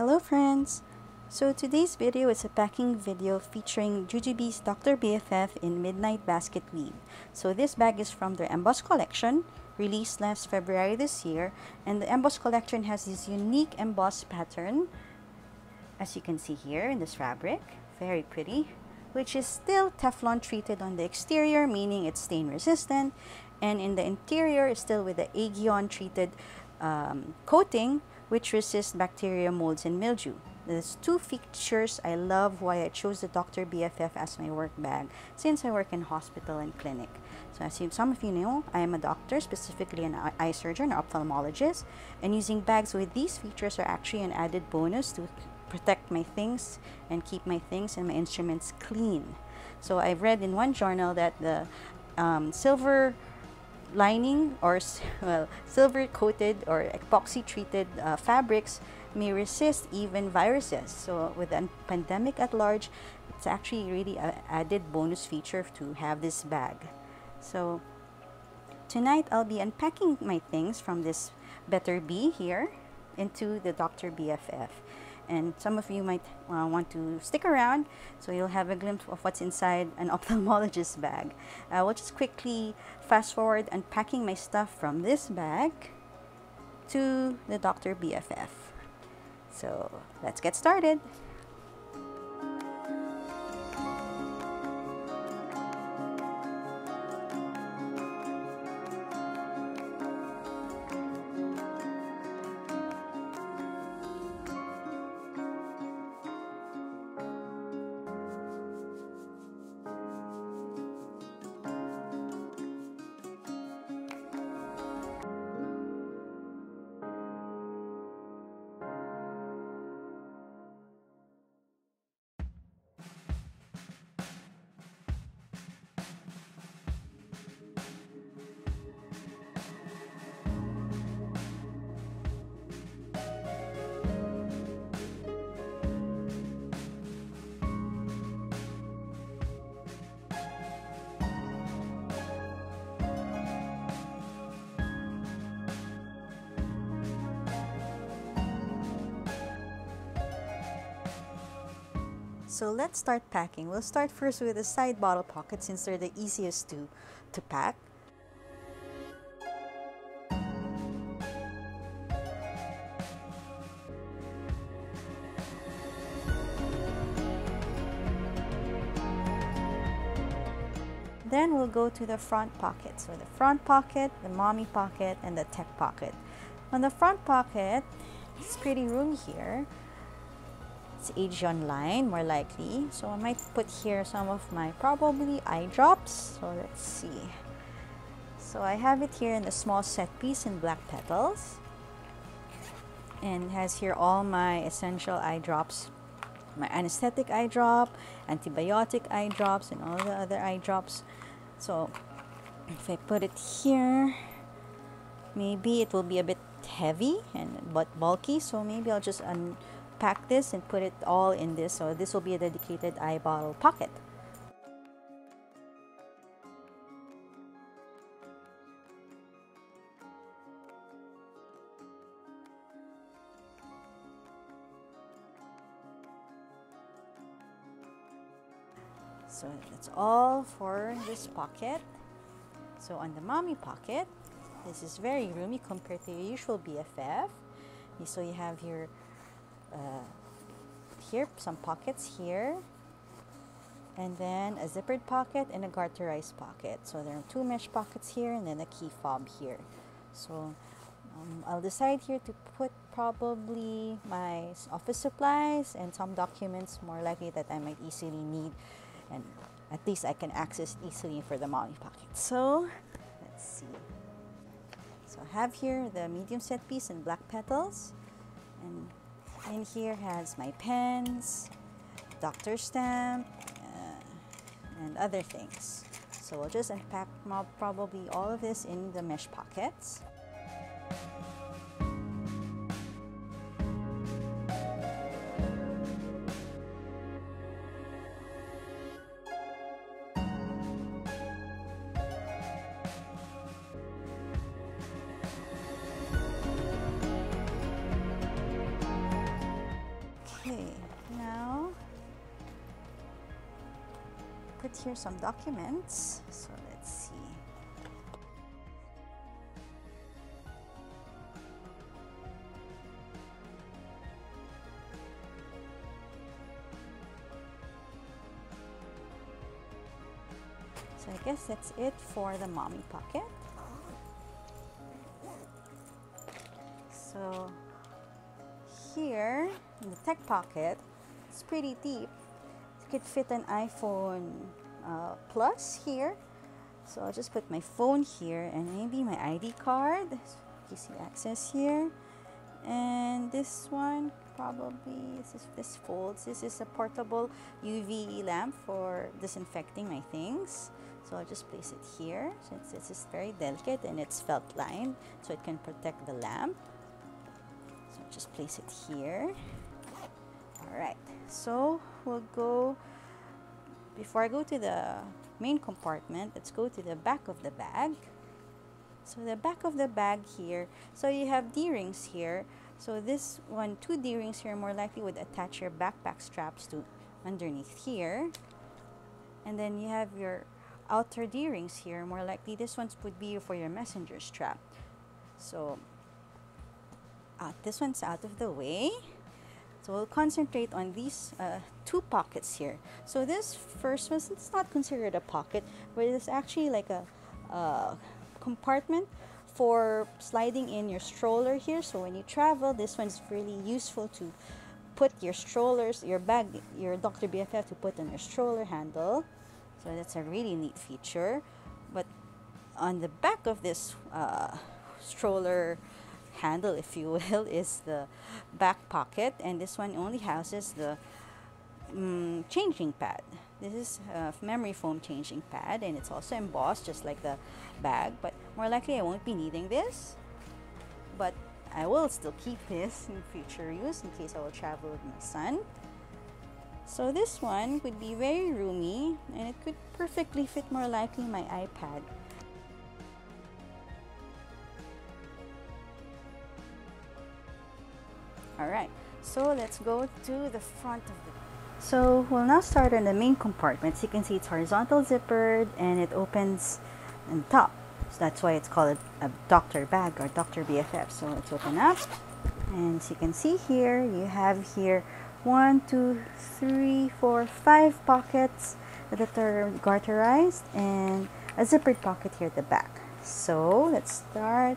Hello friends! So today's video is a packing video featuring Jujubee's Dr. BFF in Midnight Basketweave. So this bag is from their Emboss Collection, released last February this year, and the Emboss Collection has this unique embossed pattern, as you can see here in this fabric, very pretty, which is still Teflon treated on the exterior, meaning it's stain resistant, and in the interior is still with the Agion treated coating, which resists bacteria, molds, and mildew. There's two features I love why I chose the Dr. BFF as my work bag, since I work in hospital and clinic. So as some of you know, I am a doctor, specifically an eye surgeon or ophthalmologist, and using bags with these features are actually an added bonus to protect my things and keep my things and my instruments clean. So I've read in one journal that the silver lining or silver coated or epoxy treated fabrics may resist even viruses. So with a pandemic at large, it's actually really an added bonus feature to have this bag. So tonight I'll be unpacking my things from this Better Bee here into the Dr. BFF. And some of you might want to stick around, so you'll have a glimpse of what's inside an ophthalmologist's bag. We'll just quickly fast forward unpacking my stuff from this bag to the Dr. BFF. So let's get started. So let's start packing. We'll start first with the side bottle pockets since they're the easiest to pack. Then we'll go to the front pockets. So the front pocket, the mommy pocket, and the tech pocket. On the front pocket, it's pretty room here. It's Agion line, more likely. So I might put here some of my probably eye drops. So let's see. So I have it here in the small set piece in Black Petals. And has here all my essential eye drops. My anesthetic eye drop, antibiotic eye drops, and all the other eye drops. So if I put it here, maybe it will be a bit heavy and but bulky. So maybe I'll just pack this and put it all in this, so this will be a dedicated eye bottle pocket. So that's all for this pocket. So on the mommy pocket, this is very roomy compared to your usual BFF. So you have your here some pockets here, and then a zippered pocket and a garterized pocket. So there are two mesh pockets here and then a key fob here. So I'll decide here to put probably my office supplies and some documents, more likely, that I might easily need, and at least I can access easily for the mommy pocket. So let's see. So I have here the medium set piece in Black Petals, and in here has my pens, doctor stamp, and other things. So we'll just unpack probably all of this in the mesh pockets. here some documents, so let's see. So I guess that's it for the mommy pocket. So here in the tech pocket, it's pretty deep. You could fit an iPhone Plus here. So I'll just put my phone here and maybe my ID card. Easy access here. And this one probably, this folds. This is a portable UV lamp for disinfecting my things. So I'll just place it here since this is very delicate and it's felt lined, so it can protect the lamp. So just place it here. Alright, so we'll go, before I go to the main compartment, let's go to the back of the bag. So the back of the bag here, so you have D-rings here. So this one, 2 D-rings here more likely would attach your backpack straps to underneath here. And then you have your outer D-rings here, more likely this one would be for your messenger strap. So this one's out of the way. So we'll concentrate on these 2 pockets here. So this first one, it's not considered a pocket, but it's actually like a compartment for sliding in your stroller here. So when you travel, this one's really useful to put your strollers, your bag, your Dr. BFF to put on your stroller handle. So that's a really neat feature. But on the back of this stroller handle, if you will, is the back pocket, and this one only houses the changing pad. This is a memory foam changing pad, and it's also embossed just like the bag, but more likely I won't be needing this, but I will still keep this in future use in case I will travel with my son. So this one could be very roomy, and it could perfectly fit more likely my iPad. Alright, so let's go to the front of the... So we'll now start on the main compartment. So you can see it's horizontal zippered and it opens on top. So that's why it's called a doctor bag or Dr. BFF. So let's open up. And as you can see here, you have here 5 pockets that are garterized and a zippered pocket here at the back. So let's start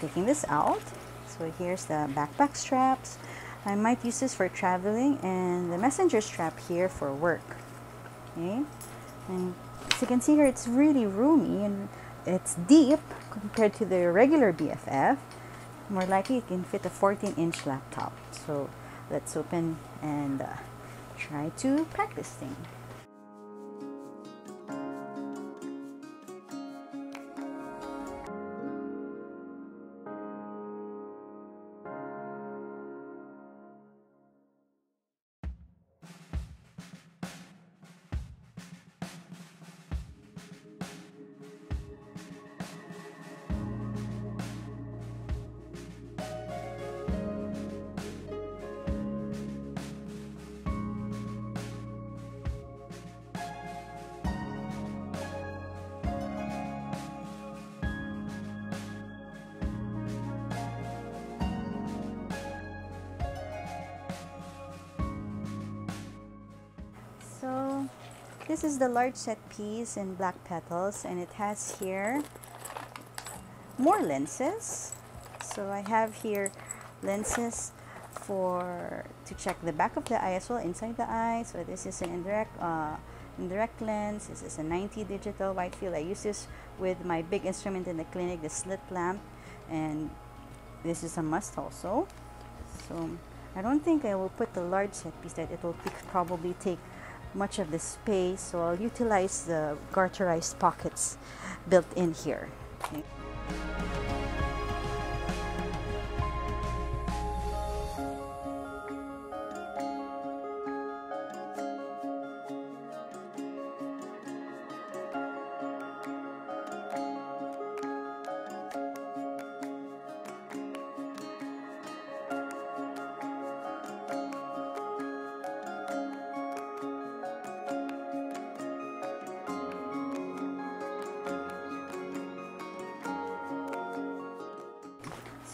taking this out. So here's the backpack straps. I might use this for traveling, and the messenger strap here for work. Okay, and as you can see here, it's really roomy and it's deep compared to the regular BFF. More likely it can fit a 14-inch laptop. So let's open and try to pack this thing. This is the large set piece in Black Petals, and it has here more lenses. So I have here lenses to check the back of the eye as well, inside the eye. So this is an indirect lens. This is a 90 digital wide field. I use this with my big instrument in the clinic, the slit lamp, and this is a must also. So I don't think I will put the large set piece, that it will probably take much of the space, so I'll utilize the garterized pockets built in here. Okay.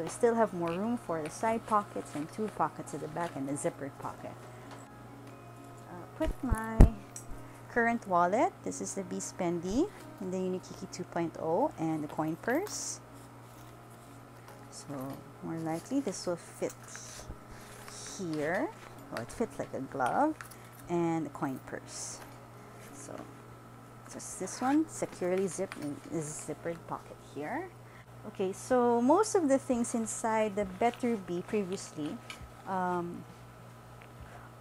so we still have more room for the side pockets and two pockets at the back and the zippered pocket. With my current wallet, this is the BeSpendy and the Unikiki 2.0 and the coin purse. So more likely this will fit here, or it fits like a glove, and the coin purse. So just this one securely zipped in this zippered pocket here. Okay, so most of the things inside the Better Bee previously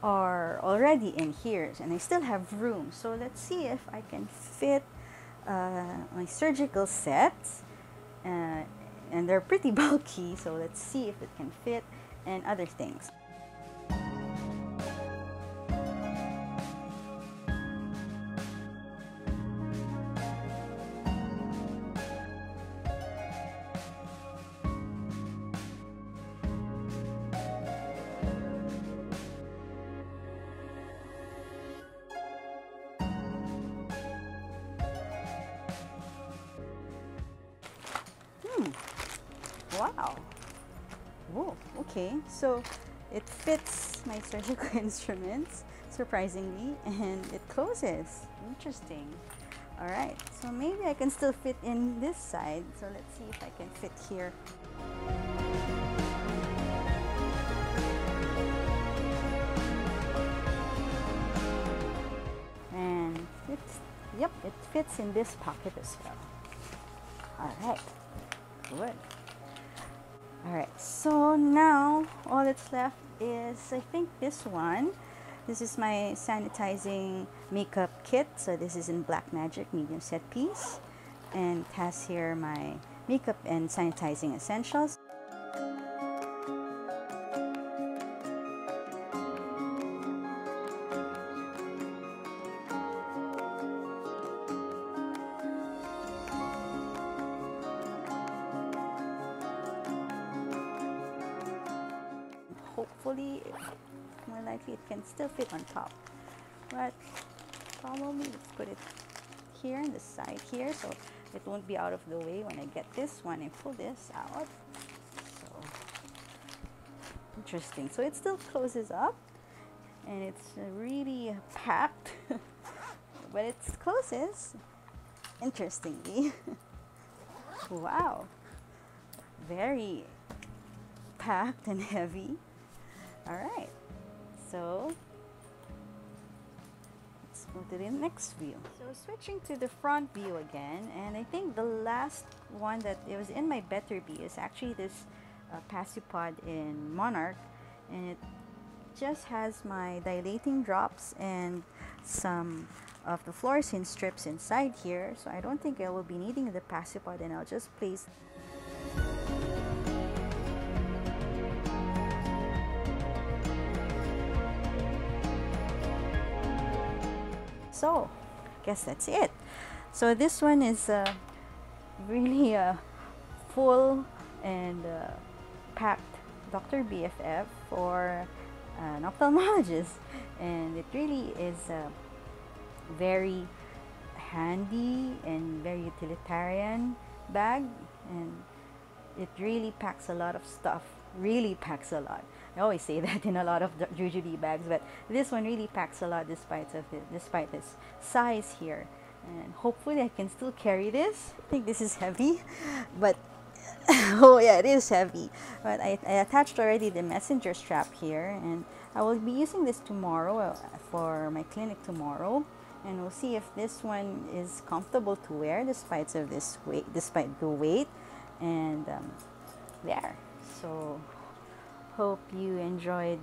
are already in here, and I still have room. So let's see if I can fit my surgical sets, and they're pretty bulky, so let's see if it can fit, and other things. Wow. Oh, okay. So it fits my surgical instruments, surprisingly, and it closes. Interesting. All right. So maybe I can still fit in this side. So let's see if I can fit here. And it's, yep, it fits in this pocket as well. All right. Good. Alright, so now all that's left is, I think, this one. This is my sanitizing makeup kit. So this is in Black Magic medium set piece, and it has here my makeup and sanitizing essentials. Hopefully, more likely it can still fit on top, but probably let's put it here on the side here, so it won't be out of the way when I get this one and pull this out. So interesting. So it still closes up, and it's really packed, but it closes interestingly. Wow, very packed and heavy. Alright, so let's go to the next view. So switching to the front view again, and I think the last one that it was in my Better Bee is actually this Passipod in Monarch, and it just has my dilating drops and some of the fluorescein strips inside here, so I don't think I will be needing the Passipod, and I'll just place . So, I guess that's it. So this one is really full and packed Dr. BFF for an ophthalmologist, and it really is very handy and very utilitarian bag, and it really packs a lot of stuff. Really packs a lot. I always say that in a lot of Jujubee bags, but this one really packs a lot despite its size here. And hopefully I can still carry this. I think this is heavy, but oh yeah, it is heavy. But I attached already the messenger strap here, and I will be using this tomorrow for my clinic tomorrow, and we'll see if this one is comfortable to wear despite the weight. And there. So, hope you enjoyed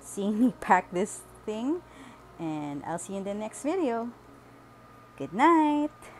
seeing me pack this thing, and I'll see you in the next video. Good night!